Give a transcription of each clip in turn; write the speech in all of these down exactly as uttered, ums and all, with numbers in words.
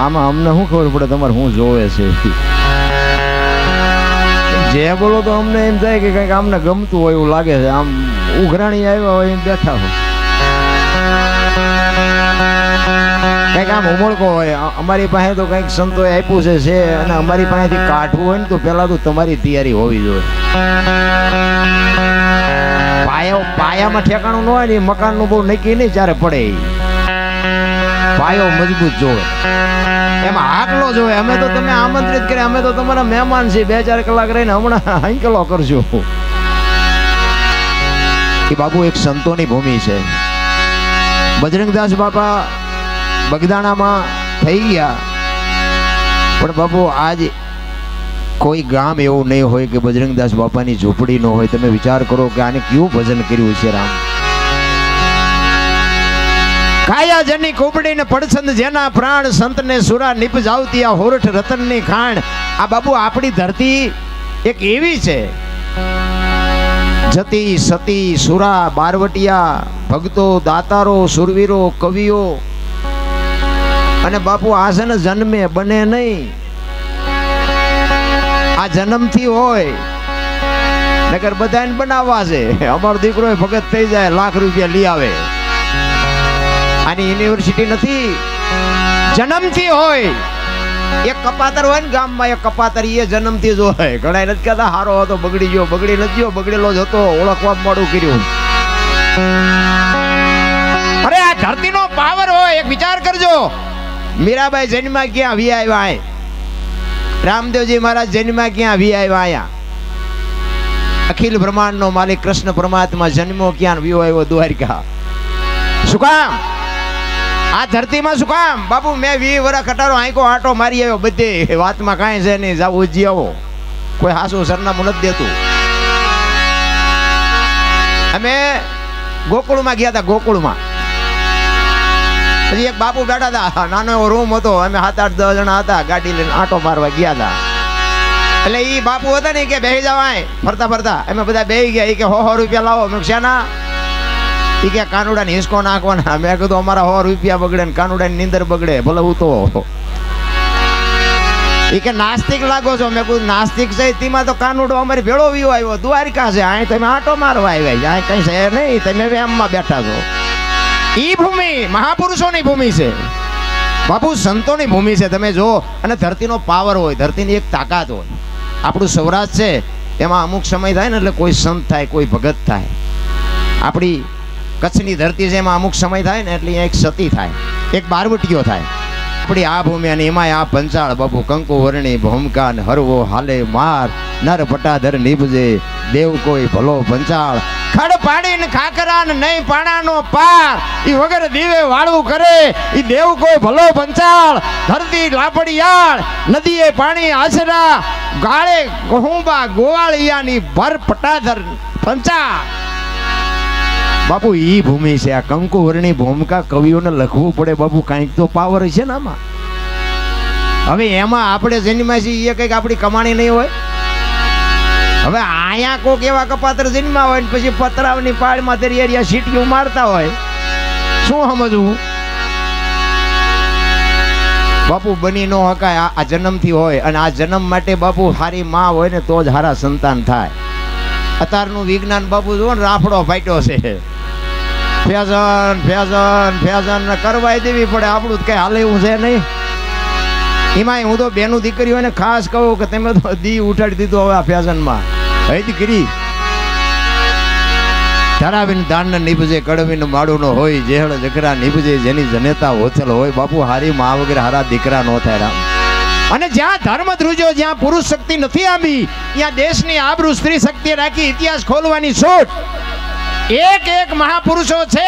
આમાં અમને શું ખબર પડે તમારે શું જોવે છે જે બોલો તો અમને એમ થાય કે કંઈક આમને ગમતું હોય એવું લાગે છે, આમ ઉઘરાણી આવ્યા હોય એમ બેઠા હોય કંઈક આમ ઉમળકો હોય અમારી પાસે તો કંઈક સંતોએ આપ્યું છે છે અને અમારી પાસેથી કાઢવું હોય ને તો પહેલાં તો તમારી તૈયારી હોવી જોઈએ. પાયો પાયામાં ઠેકાણું ન હોય ને મકાનનું બહુ નક્કી નહીં જ્યારે પડે પાયો મજબૂત જોવે એમાં આટલો જોવે. અમે તો તમે આમંત્રિત કરીએ અમે તો તમારા મહેમાન છીએ, બે ચાર કલાક રહીને હમણાં હંકલો કરજો એ બાબુ એક સંતોની ભૂમિ છે. બજરંગદાસ બાપા બગદાણામાં થઈ ગયા પણ બાપુ આજ કોઈ ગામ એવું નહીં હોય કે બજરંગદાસ બાપાની ઝૂંપડી ન હોય. તમે વિચાર કરો કે આને કયું ભજન કર્યું છે રામ કાયા જની કોબડી ને પડછંદ જેના પ્રાણ સંતને સુરા નિપજાવતી આ હોરઠ રતનની ખાણ. આ બાપુ આપણી ધરતી એક એવી છે જતી સતી સુરા બારવટિયા ભક્તો દાતારો સુરવીરો કવિઓ અને બાપુ આ છે ને જન્મે બને નહીં આ જન્મથી હોય નકર બધાને બનાવવા છે. અમારો દીકરો ભગત થઈ જાય લાખ રૂપિયા લઈ આવે આની યુનિવર્સિટી નથી જન્મથી હોય. એક કપાતર હોય ને ગામમાં એક કપાતર એ જન્મથી જ હોય. ઘણા નથી કહેતા હારો હતો બગડી ગયો બગડી નથી ગયો બગડેલો જ હતો ઓળખવા મોડું કર્યું. અરે આ ધરતીનો પાવર હોય એક વિચાર કરજો. મીરાબાઈ જન્મમાં ક્યાં વી આવ્યા આય રામદેવજી મહારાજ જન્મમાં ક્યાં વી આવ્યા આયા અખિલ બ્રહ્માંડનો માલિક કૃષ્ણ પરમાત્મા જન્મો ક્યાં વી આવ્યો દ્વારકા. શું કામ આ ધરતીમાં શું કામ બાપુ મેં વી વરા કટારો આંકો આટો મારી આવ્યો બધે વાતમાં કાંઈ છે નહીં જાવ ઉજી આવો કોઈ હાસું સરનામું નથી દેતું. અમે ગોકુળમાં ગયા હતા ગોકુળમાં પછી એક બાપુ બેઠા હતા નાનો એવો રૂમ હતો અમે સાત આઠ દસ જણા હતા ગાડી લઈને આંટો મારવા ગયા હતા એટલે એ બાપુ હતા ને કે બેસી જવાય ફરતા ફરતા અમે બધા બેસી ગયા એ કે સો સો રૂપિયા લાવો નુકસાના એ કે કાનુડાને હિંસકો નાખવાના. મેં કીધું અમારા સો રૂપિયા બગડે ને કાનુડાની નીંદર બગડે ભલે હું તો એ કે નાસ્તિક લાગો છો. મેં કીધું નાસ્તિક છે તેમાં તો કાનુડો અમારી ભેળો વિયો આવ્યો દ્વારિકા છે અહીં તમે આંટો મારવા આવ્યા અહીં કંઈ છે નહીં તમે વેમમાં બેઠા છો. ઈ ભૂમિ મહાપુરુષોની ભૂમિ છે બાપુ સંતોની ભૂમિ છે. તમે જો અને ધરતીનો પાવર હોય ધરતીની એક તાકાત હોય. આપણું સૌરાષ્ટ્ર છે એમાં અમુક સમય થાય ને એટલે કોઈ સંત થાય કોઈ ભગત થાય. આપણી કચ્છની ધરતી છે એમાં અમુક સમય થાય ને એટલે એક સતી થાય એક બારવટીઓ થાય. આપણી આ ભૂમિ અને એમાંય આ પંચાળ બાપુ કંકુ વર્ણી ભૂમકાન હરવો હાલે માર નર પટાધર નીપજે દેવ કોઈ ભલો પંચાળ ખડ પાડીને ખાકરા ને નહીં પાણાનો પાર ઈ વગર દીવે વાળું કરે ઈ દેવ કોઈ ભલો પંચાળ. ધરતી લાપડિયાળ નદીએ પાણી આશરા ગાળે કહુંબા ગોવાળિયાની ભર પટાધર પંચાળ બાપુ ઈ ભૂમિ છે. આ કંકુવર્ણી ભૂમિકા કવિઓને લખવું પડે બાપુ કાંઈક તો પાવર છે ને આમાં. હવે એમાં આપણે જેનીમાં છીએ એ કંઈક આપણી કમાણી નહીં હોય. હવે આયા કોક એવા કપાતર જન્મા હોય ને પછી પતરાવની પાળમાં દરિયા સીટીઓ મારતા હોય શું સમજવું બાપુ બની ન હકાય. આ જન્મથી હોય અને આ જન્મ માટે બાપુ હારી માં હોય ને તો જ હારા સંતાન થાય. અત્યારનું વિજ્ઞાન બાપુ જુઓ ને રાફડો ફાટ્યો છે ફેશન ફેશન ફેશન કરવાય દેવી પડે આપણું કઈ હાલ એવું છે નહીં. એમાં હું તો બેનું દીકરી હોય ને ખાસ કહું કે તમે તો દી ઉઠાડી દીધો હવે આ ફેશનમાં દીકરી ધરાવીને દાન નીપજે કડવીને માળું ન હોય જેહળ જકરા નીપજે જેની જનેતા હોચલ હોય બાપુ હારી મા વગેરે હારા દીકરા ન થાય રામ. અને જ્યાં ધર્મ ધ્રુજો જ્યાં પુરુષ શક્તિ નથી આવી ત્યાં દેશની આબરૂ સ્ત્રી શક્તિ રાખી ઇતિહાસ ખોલવાની છૂટ. એક એક મહાપુરુષો છે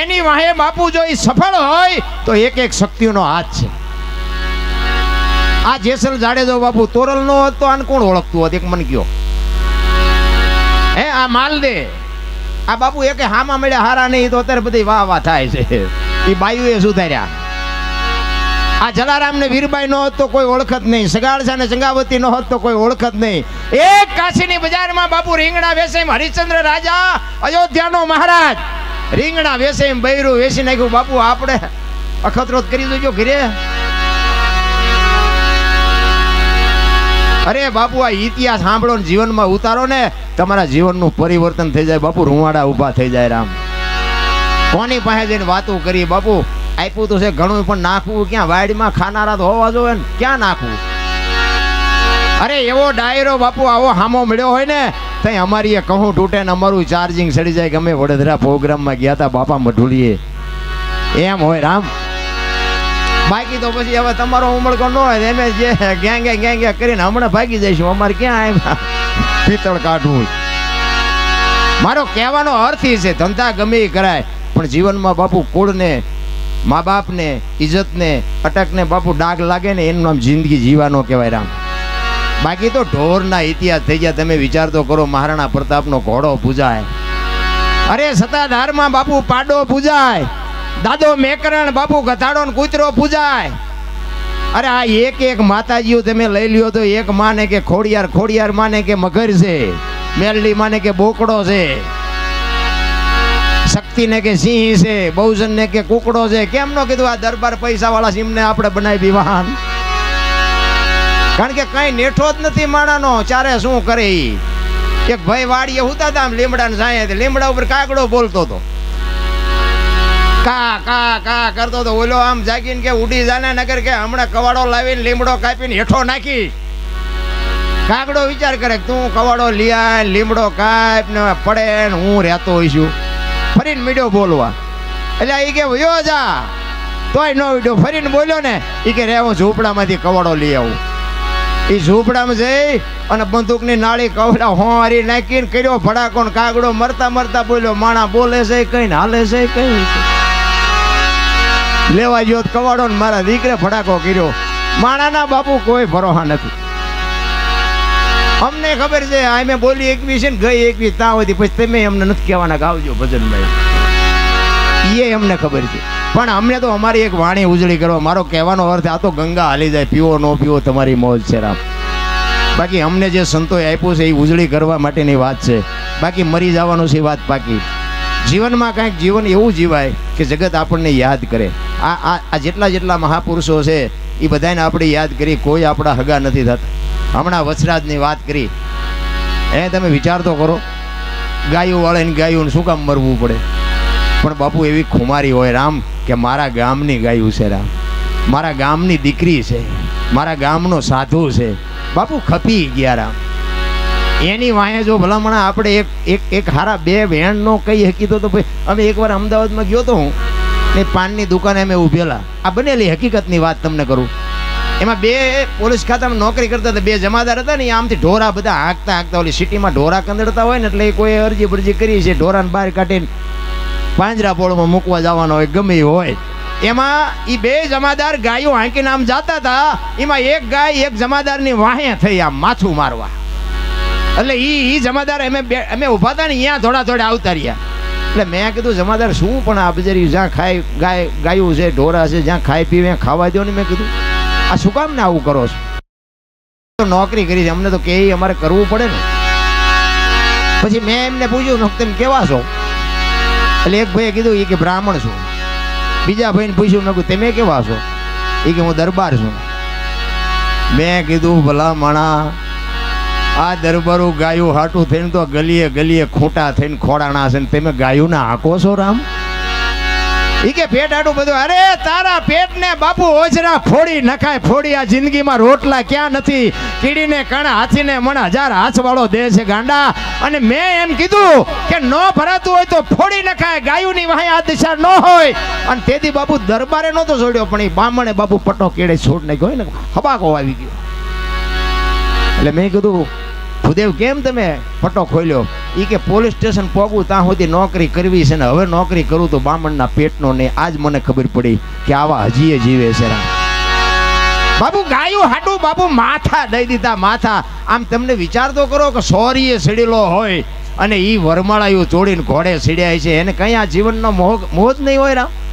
એની વાહે બાપુ જો એ સફળ હોય તો એક એક શક્તિઓનો હાથ છે. આ જેસલ જાડેજો બાપુ તોરલ નો હતો આને કોણ ઓળખતું હતું એક મન ગયો હે આ માલદે આ બાપુ એકે હામા મળ્યા હારા નહીં તો અત્યારે બધી વાહ વાહ થાય છે. એ બાયુ એ સુધાર્યા આ જલારામ ને વીરબાઈ નો હતો કોઈ ઓળખત નહીં સગાળસા ને ચંગાવતી નો હતો કોઈ ઓળખત નહીં. એક કાશીની બજારમાં બાપુ રીંગણા વેસે હરિશ્ચંદ્ર રાજા અયોધ્યાનો મહારાજ રીંગણા વેસે બૈરું વેસી નાખ્યું બાપુ આપણે અખતરો કરી દેજો ઘરે अरे बापू आ इतिहास सांभळो ने जीवन में उतारो ने तमारा जीवन नु परिवर्तन थई जाय बापू। रुवाड़ा उभा थई जाय राम। कोनी पासे जईने वातो करीए बापू? आप्युं तो छे घणुं पण नाखवुं क्यां? वाडीमां खानारा तो होवा जोईए ने, क्यां नाखवुं? अरे एवो डायरो बापू आवो हामो मळ्यो होय ने तई अमारी ए कहूं टूटे ने अमारुं चार्जिंग सड़ी जाय। गमे वडोदरा प्रोग्राम में गया था बापा मढुलीए एम होय राम। बाकी तो पछी हवे तमारो उमळको न होय एमे जे गेंगे गेंगे करीने हमणे भागी जईशुं। अमार क्यां आव्या पीतळ काढुं। मारो कहेवानो अर्थ ई छे धंधा गमे कराय पण जीवन में बापू कूळ ने माँ बाप ने इज्जत ने अटक ने बापू डाग लागे ने एनुं नाम जिंदगी जीवानो कहेवाय राम। बाकी तो ढोरना इतिहास थई गया। तमे विचार तो करो महाराणा प्रतापनो घोड़ो पूजाय। अरे सताधार मां बापू पाडो पूजाय। दादो मेकरण बापू गधाड़ो ने कूतरो पूजाय। अरे आ एक एक माताजीओ तमे लई लियो तो एक माने के खोड़ियार, खोड़ियार माने के मगर छे, मेलडी माने के बोकड़ो छे, शक्ति ने के सिंह छे, बहुजन ने के कुकड़ो छे। केम नो कीधुं आ दरबार पैसा वाला सिंह ने आपणे बनावी विवाहन? कारण के कई नेठो ज नथी माणानो। चारे शुं करे ई एक भाई वाड़ीए हुता ताम लीमड़ाने जाए ते लीमड़ा उपर कागड़ो बोलतो तो का का का करतो तो ओलो आम जागीन के उड़ी जाने नगर के हमने कवाड़ो लावीन लीमड़ो कापीन हेठो नाखी। कागड़ो विचार करे तू कवाड़ो लिया लीमड़ो काप ने पड़े ने हूँ रहतो होईशु। फरीन मीडियो बोलवा एटले ई के वयो जा तोय नो वीडियो। फरीन बोल्यो ने ई के रे हूँ झूपड़ामांथी कवाड़ो लई आऊं। ई झूपड़ामां जई अने बंदूकनी नाळी कवाड़ा होंवारी नाखीने कर्यो भड़ाको ने कागड़ो मरता मरता बोल्यो माणा बोले छे कई ने हाले छे कई लेवा जो कवाड़ो ने मारा दीकरे फड़ाको कर्यो। माणाना बापू कोई भरोसा नथी। अमने खबर छे आमे बोली एकवी छे ने गई एकवी ता होती पछी तमे अमने नथी कहेवाना के आवजो भजन में। ये अमने खबर छे पण अमने तो अमारी एक वाणी उजळी करो। मारो कहेवानो अर्थ आ तो गंगा हाली जाए, पीवो नो पीवो तमारी मौज छे राम। बाकी अमने जे संतोए आप्यो छे ई उजळी करवा माटेनी वात छे। बाकी मरी जवानो छे वात पाकी। जीवन में कहीं जीवन एवं जीवाय कि जगत आपने याद करे। आ आ जेटला जेटला महापुरुषों से ये बधाने अपने याद करी कोई अपना हगा नहीं था। हमणा वसराजनी बात करी ए तमे विचार तो करो। गायों वाले ने गायों शू काम मरवू पड़े पण बापू एवी खुमारी होय राम के मारा गामनी गायों से राम, मारा गामनी दीकरी से, मारा गामनो साधु से बापू खपी गया राम। एनी वाहे जो भलामणा आपणे एक एक एक हारा बे भेण नो कही हकीकत तो भाई। अमे एकवार अमदावाद में गयो तो हूँ ने पाननी दुकाने में उभेला। आ बनेली हकीकतनी वात तमने करूँ। एमां बे पोलीस खातामां नौकरी करता था बे जमादार हता ने। आमथी ढोरा बधा हांकता हांकता ओली सिटीमां ढोरा कंदड़ता होय ने एटले कोई अरजी बरजी करी छे ढोराने बहार काढीने પાંજરાપોળમાં મૂકવા જવાનો હોય ગમે હોય। एमां ई बे जमादार गायो हांकी नाम जाता था। एमां एक गाय एक जमादारनी वाहे थई आम माथुं मारवा। એટલે ઈ ઈ જમાદાર અમે અમે ઊભા હતા ને અહીંયા થોડા થોડા આવતા રહ્યા એટલે મેં કીધું જમાદાર શું પણ આ બજારી જ્યાં ખાય ગાય ગાયું છે ઢોરા છે જ્યાં ખાય પીવે ખાવા દો ને। મેં કીધું આ શું કામ ને આવું કરો છો? નોકરી કરી છે અમને તો કે અમારે કરવું પડે ને। પછી મેં એમને પૂછ્યું તમે કેવા છો? એટલે એક ભાઈએ કીધું એ કે બ્રાહ્મણ છું। બીજા ભાઈને પૂછ્યું મેં કીધું તમે કેવા છો? એ કે હું દરબાર છું। મેં કીધું ભલા માણા आ दरबारू गायों हाटू थे तो गलीए गलीए खूटा थे खोड़ाणा से तेमें गायों ने हाको छो राम। ई के पेट हाटू बधु। अरे तारा पेट ने बापू ओजरा फोड़ी नखाय फोड़ी। आ जिंदगी में रोटला क्या नहीं। कीड़ी ने कण हाथी ने मण हजार हाथ वालों दे छे गांडा। अने मैं एम कीधु के नो भरातु होय तो फोड़ी नखाय। गायों नी वाहे आ दिशा न होय। अने तेदी बापू दरबारे नतो छोड्यो पण ई बामणे बापू पट्टो केड़े छोड़ नाख्यो ने हबाको आवी गयो। એટલે મેં કીધું ભૂદેવ કેમ તમે પટ્ટો ખોલ્યો? એ કે પોલીસ સ્ટેશન પહોંચું ત્યાં સુધી નોકરી કરવી છે ને હવે નોકરી કરું તો બામણના પેટનો ને। આજ મને ખબર પડી કે આવા હજીએ જીવે છે રામ। બાપુ ગાયું હાટું બાપુ માથા દઈ દીધા માથા। આમ તમને વિચાર તો કરો કે સોરીએ સીડેલો હોય અને એ વરમાળાયું જોડીને ઘોડે સીડ્યા છે એને કંઈ આ જીવનનો મોહ મોહ જ નહીં હોય રામ।